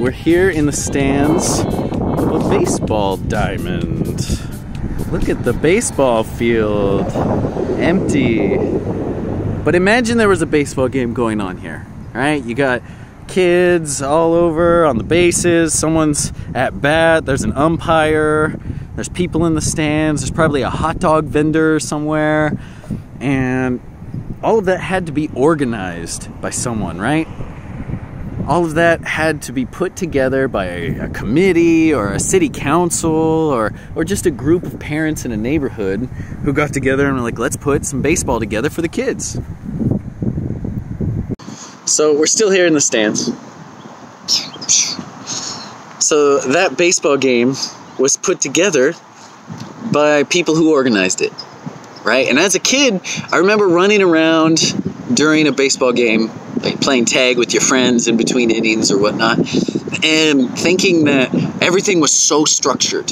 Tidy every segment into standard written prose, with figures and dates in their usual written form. We're here in the stands of a baseball diamond. Look at the baseball field. Empty. But imagine there was a baseball game going on here, right? You got kids all over on the bases. Someone's at bat. There's an umpire. There's people in the stands. There's probably a hot dog vendor somewhere. And all of that had to be organized by someone, right? All of that had to be put together by a committee or a city council or just a group of parents in a neighborhood who got together and were like, let's put some baseball together for the kids. So we're still here in the stands. So that baseball game was put together by people who organized it, right? And as a kid, I remember running around during a baseball game, like playing tag with your friends in between innings or whatnot, and thinking that everything was so structured.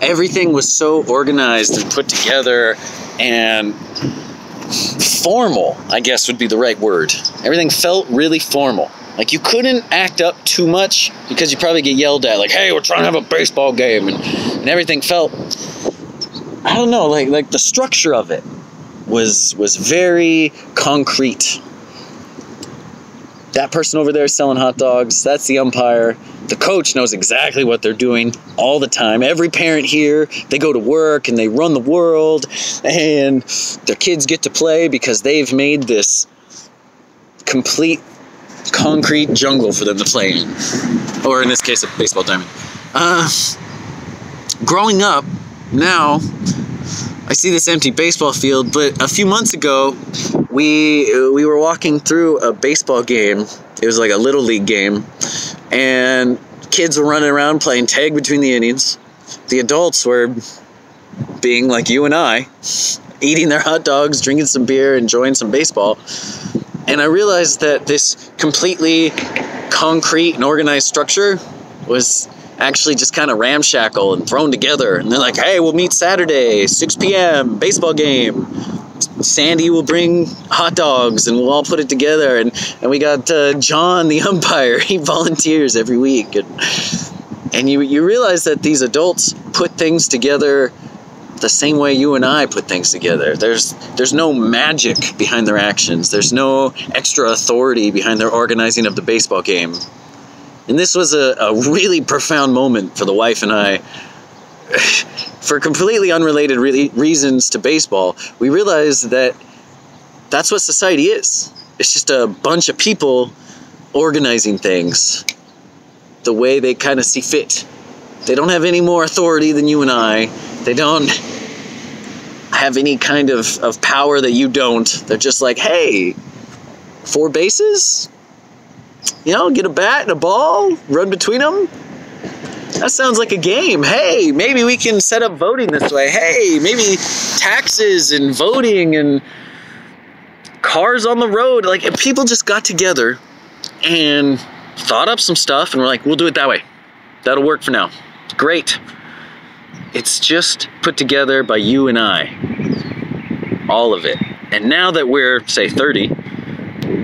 Everything was so organized and put together and formal, I guess would be the right word. Everything felt really formal. Like you couldn't act up too much because you probably get yelled at, like, hey, we're trying to have a baseball game. And everything felt, I don't know, like the structure of it was very concrete. That person over there is selling hot dogs. That's the umpire. The coach knows exactly what they're doing all the time. Every parent here, they go to work and they run the world, and their kids get to play because they've made this complete concrete jungle for them to play in, or in this case, a baseball diamond. Growing up now, I see this empty baseball field, but a few months ago, we were walking through a baseball game. It was like a Little League game, and kids were running around playing tag between the innings. The adults were being like you and I, eating their hot dogs, drinking some beer, enjoying some baseball. And I realized that this completely concrete and organized structure was actually just kind of ramshackle and thrown together. And they're like, hey, we'll meet Saturday, 6 p.m., baseball game. Sandy will bring hot dogs and we'll all put it together. And we got John, the umpire. He volunteers every week. And you realize that these adults put things together the same way you and I put things together. There's no magic behind their actions. There's no extra authority behind their organizing of the baseball game. And this was a really profound moment for the wife and I. For completely unrelated reasons to baseball, we realized that that's what society is. It's just a bunch of people organizing things the way they kind of see fit. They don't have any more authority than you and I. They don't have any kind of power that you don't. They're just like, hey, 4 bases? You know, get a bat and a ball, run between them. That sounds like a game. Hey, maybe we can set up voting this way. Hey, maybe taxes and voting and cars on the road. Like, if people just got together and thought up some stuff and were like, we'll do it that way. That'll work for now. Great. It's just put together by you and I. All of it. And now that we're, say, 30,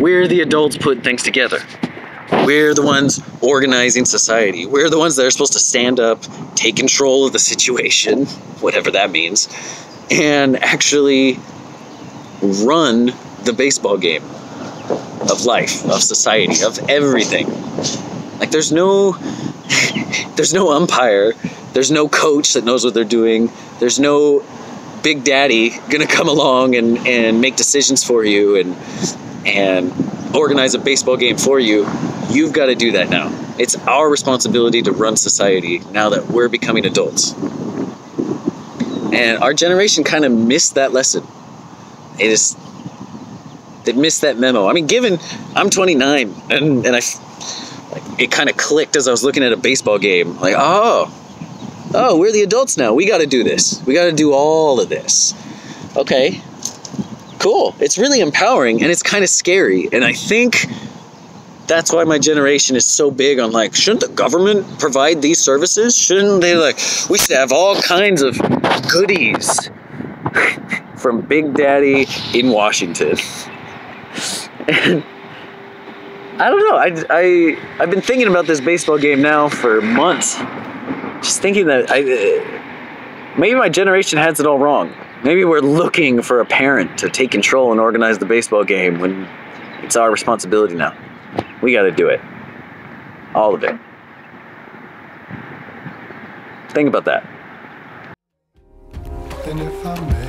we're the adults putting things together. We're the ones organizing society. We're the ones that are supposed to stand up, take control of the situation, whatever that means, and actually run the baseball game of life, of society, of everything. Like, there's no umpire. There's no coach that knows what they're doing. There's no big daddy gonna come along and make decisions for you and organize a baseball game for you. You've got to do that now. It's our responsibility to run society now that we're becoming adults. And our generation kind of missed that lesson. They missed that memo. I mean, given I'm 29 and it kind of clicked as I was looking at a baseball game. Like, oh, we're the adults now. We got to do this. We got to do all of this. Okay, cool. It's really empowering and it's kind of scary. And I think that's why my generation is so big on, like, shouldn't the government provide these services? Shouldn't they, like, we should have all kinds of goodies from Big Daddy in Washington. And I don't know. I've been thinking about this baseball game now for months. Just thinking that maybe my generation has it all wrong. Maybe we're looking for a parent to take control and organize the baseball game when it's our responsibility now. We got to do it. All of it. Think about that. Then if I may.